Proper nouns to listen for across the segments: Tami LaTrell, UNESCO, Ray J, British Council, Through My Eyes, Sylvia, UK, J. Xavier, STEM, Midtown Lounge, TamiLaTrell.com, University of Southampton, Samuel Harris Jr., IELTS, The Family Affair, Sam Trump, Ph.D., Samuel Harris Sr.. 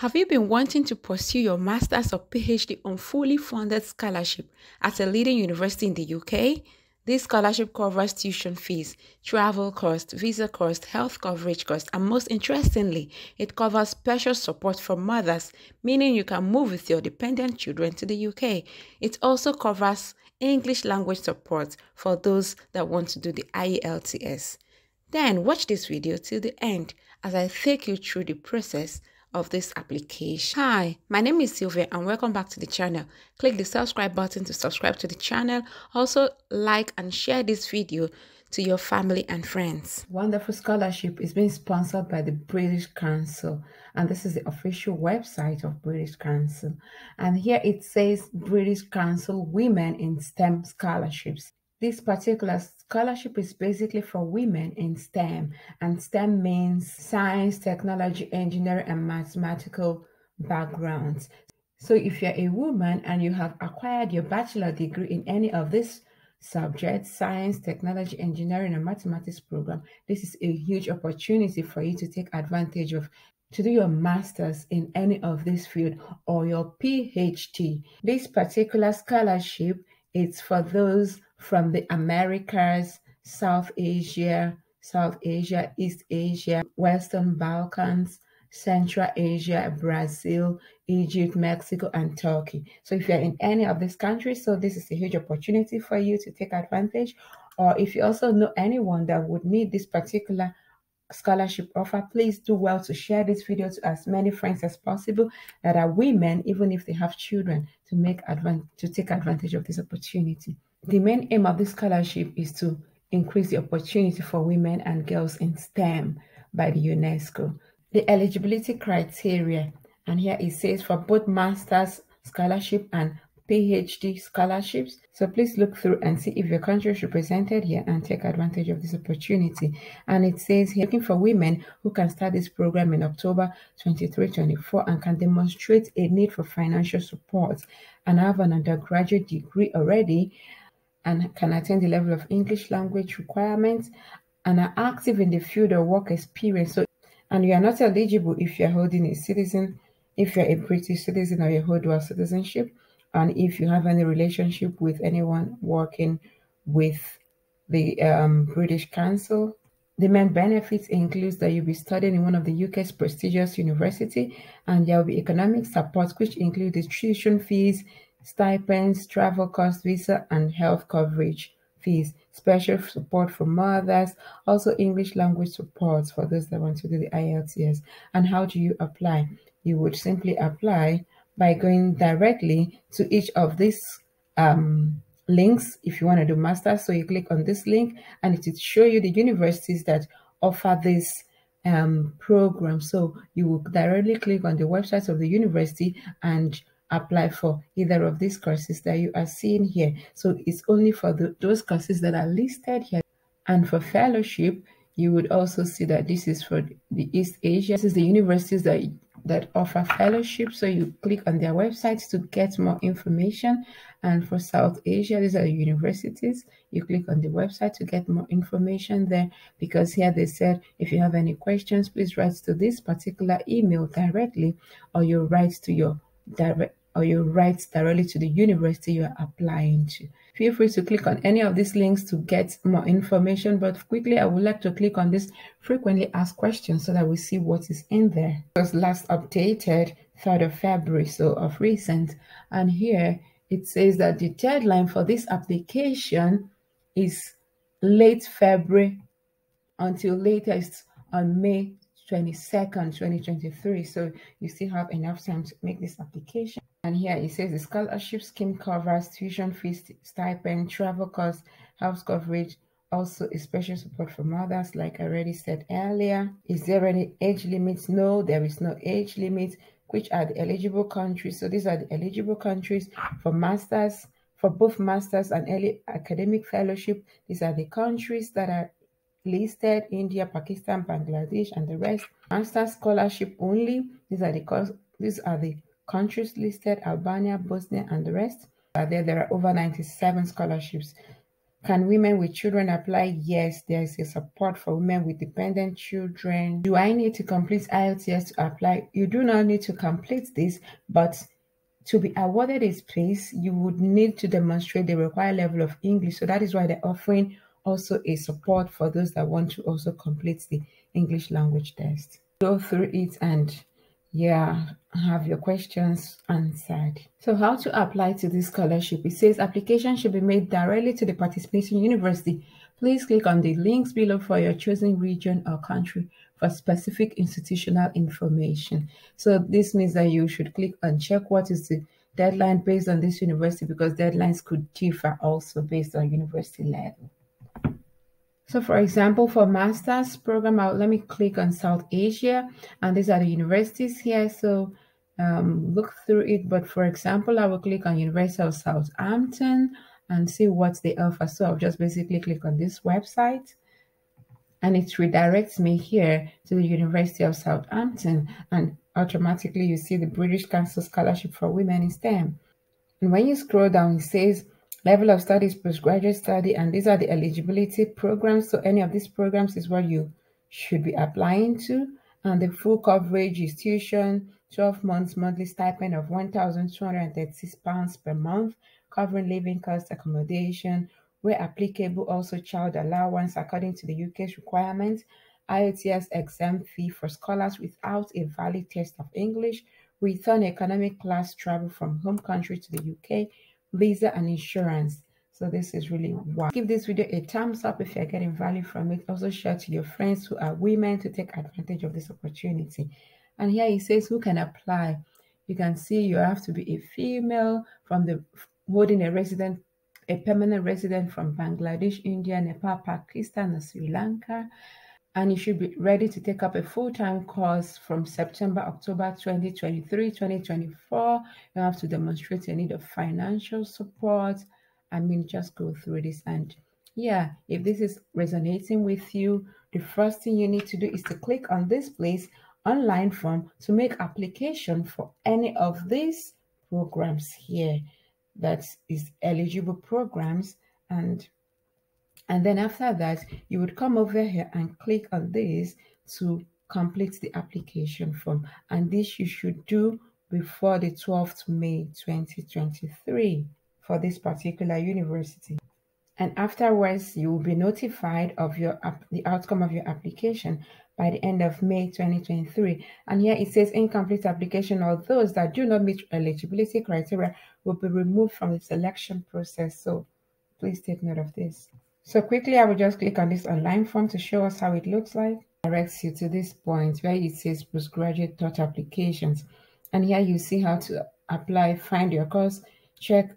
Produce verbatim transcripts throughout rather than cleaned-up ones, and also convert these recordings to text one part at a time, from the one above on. Have you been wanting to pursue your master's or PhD on fully funded scholarship at a leading university in the U K? This scholarship covers tuition fees, travel costs, visa costs, health coverage costs, and most interestingly, it covers special support for mothers, meaning you can move with your dependent children to the U K. It also covers English language support for those that want to do the I E L T S. Then watch this video till the end as I take you through the process of this application. Hi, my name is Sylvia and welcome back to the channel. Click the subscribe button to subscribe to the channel. Also, like and share this video to your family and friends. Wonderful Scholarship is being sponsored by the British Council, and this is the official website of British Council. And here it says British Council Women in STEM Scholarships. This particular scholarship is basically for women in STEM, and STEM means science, technology, engineering, and mathematical backgrounds. So if you're a woman and you have acquired your bachelor degree in any of these subjects, science, technology, engineering, and mathematics program, this is a huge opportunity for you to take advantage of to do your master's in any of this field or your PhD. This particular scholarship is for those from the Americas, South Asia, South Asia, East Asia, Western Balkans, Central Asia, Brazil, Egypt, Mexico, and Turkey. So if you're in any of these countries, so this is a huge opportunity for you to take advantage. Or if you also know anyone that would need this particular scholarship offer, please do well to share this video to as many friends as possible that are women, even if they have children, to make advan- to take advantage of this opportunity. The main aim of this scholarship is to increase the opportunity for women and girls in STEM by the UNESCO. The eligibility criteria, and here it says for both master's scholarship and PhD scholarships. So please look through and see if your country is represented here and take advantage of this opportunity. And it says here, looking for women who can start this program in October twenty-three twenty-four and can demonstrate a need for financial support and have an undergraduate degree already, and can attain the level of English language requirements, and are active in the field of work experience. So, and you are not eligible if you are holding a citizen, if you are a British citizen or you hold dual citizenship, and if you have any relationship with anyone working with the um, British Council. The main benefits includes that you'll be studying in one of the U K's prestigious universities, and there will be economic support, which include the tuition fees, stipends, travel costs, visa and health coverage fees, special support for mothers, also English language support for those that want to do the I E L T S. And how do you apply? You would simply apply by going directly to each of these um, links if you want to do master's. So you click on this link and it will show you the universities that offer this um, program. So you will directly click on the website of the university and apply for either of these courses that you are seeing here. So it's only for the, those courses that are listed here. And for fellowship, you would also see that this is for the East Asia. This is the universities that that offer fellowship. So you click on their websites to get more information. And for South Asia, these are the universities. You click on the website to get more information there, because here they said, if you have any questions, please write to this particular email directly, or you write to your direct or you write directly to the university you are applying to. Feel free to click on any of these links to get more information, but quickly I would like to click on this frequently asked questions so that we see what is in there. It was last updated third of February, so of recent, and here it says that the deadline for this application is late February until latest on May twenty-second twenty twenty-three, so you still have enough time to make this application. And here it says the scholarship scheme covers tuition fees, stipend, travel costs, health coverage, also a special support for mothers, like I already said earlier. Is there any age limit? No, there is no age limit. Which are the eligible countries? So these are the eligible countries for masters, for both masters and early academic fellowship. These are the countries that are listed: India, Pakistan, Bangladesh, and the rest. Master's scholarship only. These are the these are the countries listed: Albania, Bosnia, and the rest. There, there are over ninety-seven scholarships Can women with children apply? Yes, there is a support for women with dependent children. Do I need to complete I E L T S to apply? You do not need to complete this, but to be awarded this place, you would need to demonstrate the required level of English. So that is why they're offering also a support for those that want to also complete the English language test. Go through it and yeah, have your questions answered. So how to apply to this scholarship? It says application should be made directly to the participating university. Please click on the links below for your chosen region or country for specific institutional information. So this means that you should click and check what is the deadline based on this university, because deadlines could differ also based on university level. So for example, for master's program, I'll, let me click on South Asia, and these are the universities here. So um, look through it. But for example, I will click on University of Southampton and see what they offer. So I'll just basically click on this website and it redirects me here to the University of Southampton. And automatically you see the British Council Scholarship for Women in STEM. And when you scroll down, it says level of studies, postgraduate study, and these are the eligibility programs. So any of these programs is what you should be applying to. And the full coverage is tuition, twelve months monthly stipend of one thousand two hundred thirty-six pounds per month, covering living costs, accommodation, where applicable, also child allowance according to the U K's requirements, I E L T S exam fee for scholars without a valid test of English, return economic class travel from home country to the U K, visa and insurance. So this is really wow. Give this video a thumbs up if you're getting value from it. Also share to your friends who are women to take advantage of this opportunity. And here it says who can apply. You can see you have to be a female from the holding a resident, a permanent resident from Bangladesh, India, Nepal, Pakistan, and Sri Lanka. And you should be ready to take up a full-time course from September, October twenty twenty-three, twenty twenty-four. You have to demonstrate your need of financial support. I mean, just go through this. And yeah, if this is resonating with you, the first thing you need to do is to click on this place, online form, to make application for any of these programs here. That is eligible programs. And And then after that, you would come over here and click on this to complete the application form. And this you should do before the twelfth of May twenty twenty-three for this particular university. And afterwards, you will be notified of your the outcome of your application by the end of May twenty twenty-three. And here it says incomplete application or those that do not meet eligibility criteria will be removed from the selection process. So please take note of this. So quickly, I will just click on this online form to show us how it looks like. Directs you to this point where it says postgraduate taught applications. And here you see how to apply, find your course, check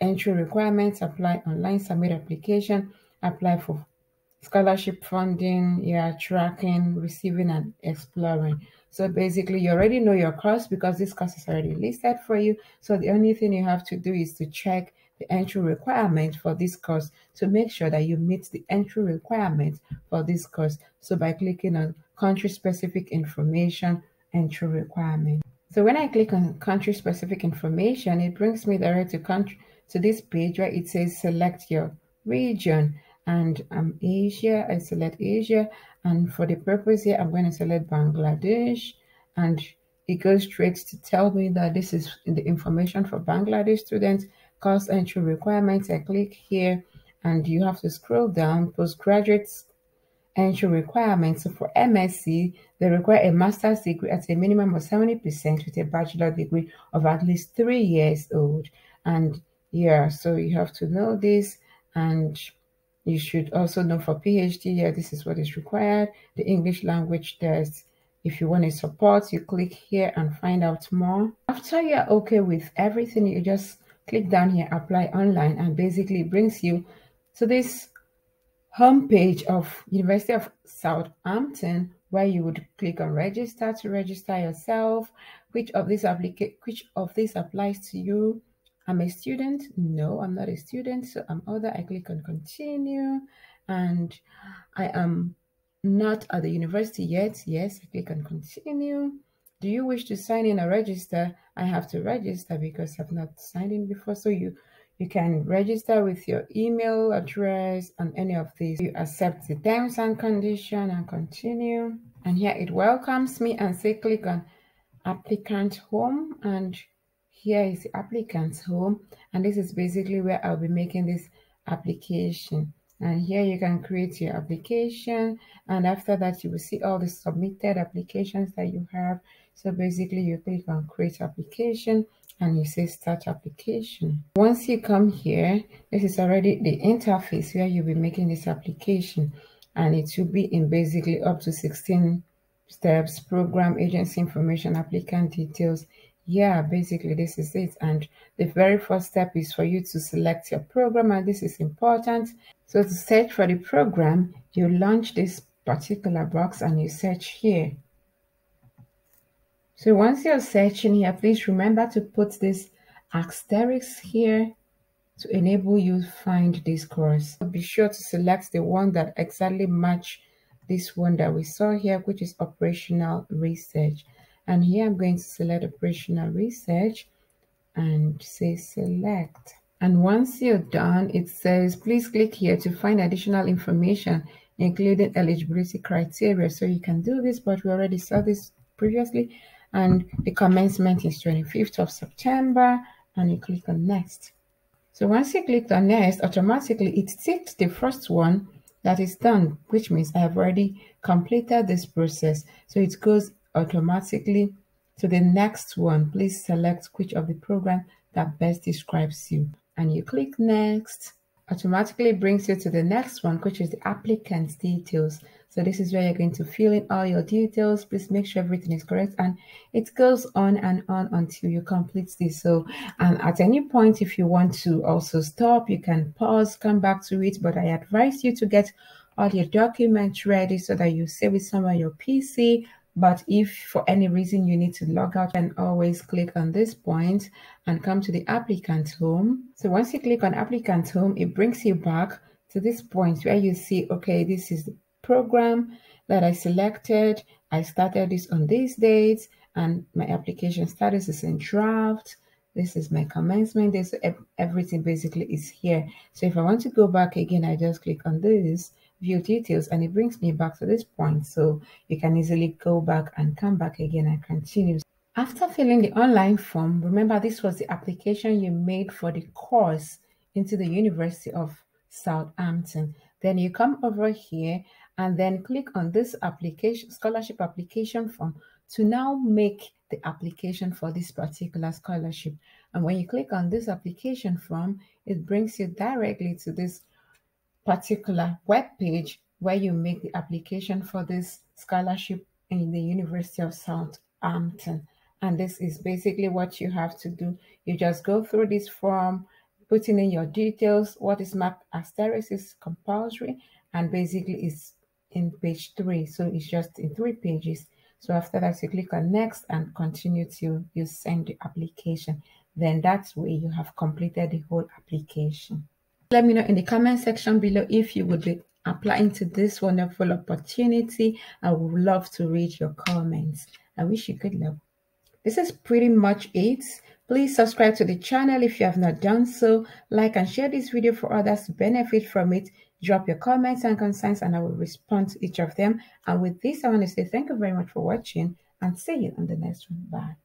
entry requirements, apply online, submit application, apply for scholarship funding, yeah, tracking, receiving and exploring. So basically, you already know your course because this course is already listed for you. So the only thing you have to do is to check the entry requirement for this course to make sure that you meet the entry requirement for this course. So by clicking on country specific information, entry requirement. So when I click on country specific information, it brings me direct to country to this page where it says select your region. And I'm Asia, I select Asia. And for the purpose here, I'm going to select Bangladesh, and it goes straight to tell me that this is the information for Bangladesh students. Course entry requirements, I click here and you have to scroll down, postgraduate entry requirements. So for M S c, they require a master's degree at a minimum of seventy percent with a bachelor degree of at least three years old. And yeah, so you have to know this, and you should also know for P H D, yeah, this is what is required, the English language test. If you want to support, you click here and find out more. After you're okay with everything, you just click down here, apply online, and basically brings you to this homepage of University of Southampton, where you would click on register to register yourself. Which of these applica- which of these applies to you? I'm a student. No, I'm not a student. So I'm other. I click on continue, and I am not at the university yet. Yes, I click on continue. Do you wish to sign in or register? I have to register because I've not signed in before. So you You can register with your email address and any of these. You accept the terms and condition and continue. And here it welcomes me and say click on applicant home. And here is the applicant's home. And this is basically where I'll be making this application. And here you can create your application. And after that, you will see all the submitted applications that you have. So basically you click on create application and you say start application. Once you come here, this is already the interface where you'll be making this application, and it will be in basically up to sixteen steps. Program, agency information, applicant details. Yeah, basically this is it. And the very first step is for you to select your program, and this is important. So to search for the program, you launch this particular box and you search here. So once you're searching here, please remember to put this asterisk here to enable you to find this course. Be sure to select the one that exactly match this one that we saw here, which is operational research. And here I'm going to select operational research and say select. And once you're done, it says, please click here to find additional information, including eligibility criteria. So you can do this, but we already saw this previously. And the commencement is twenty-fifth of September, and you click on next. So once you click on next, automatically it ticked the first one that is done, which means I have already completed this process. So it goes automatically to the next one. Please select which of the program that best describes you. And you click next. Automatically brings you to the next one, which is the applicant's details. So this is where you're going to fill in all your details. Please make sure everything is correct, and it goes on and on until you complete this. So, and at any point, if you want to also stop, you can pause, come back to it, but I advise you to get all your documents ready so that you save it somewhere on your P C. But if for any reason you need to log out, you can always click on this point and come to the applicant home. So once you click on applicant home, it brings you back to this point where you see, okay, this is the program that I selected. I started this on these dates, and my application status is in draft. This is my commencement. This, everything basically is here. So if I want to go back again, I just click on this, view details, and it brings me back to this point. So you can easily go back and come back again and continue. After filling the online form, remember this was the application you made for the course into the University of Southampton. Then you come over here and then click on this application, scholarship application form, to now make the application for this particular scholarship. And when you click on this application form, it brings you directly to this particular web page where you make the application for this scholarship in the University of Southampton. And this is basically what you have to do. You just go through this form, putting in your details. What is marked asterisk is compulsory, and basically it's in page three. So it's just in three pages. So after that, you click on next and continue till you send the application. Then that way you have completed the whole application. Let me know in the comment section below if you would be applying to this wonderful opportunity. I would love to read your comments. I wish you good luck. This is pretty much it. Please subscribe to the channel if you have not done so. Like and share this video for others to benefit from it. Drop your comments and concerns, and I will respond to each of them. And with this, I want to say thank you very much for watching, and see you on the next one. Bye.